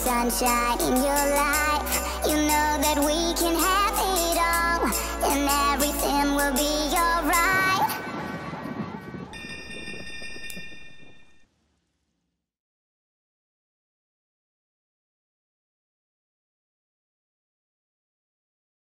Sunshine in your life, you know that we can have it all, and everything will be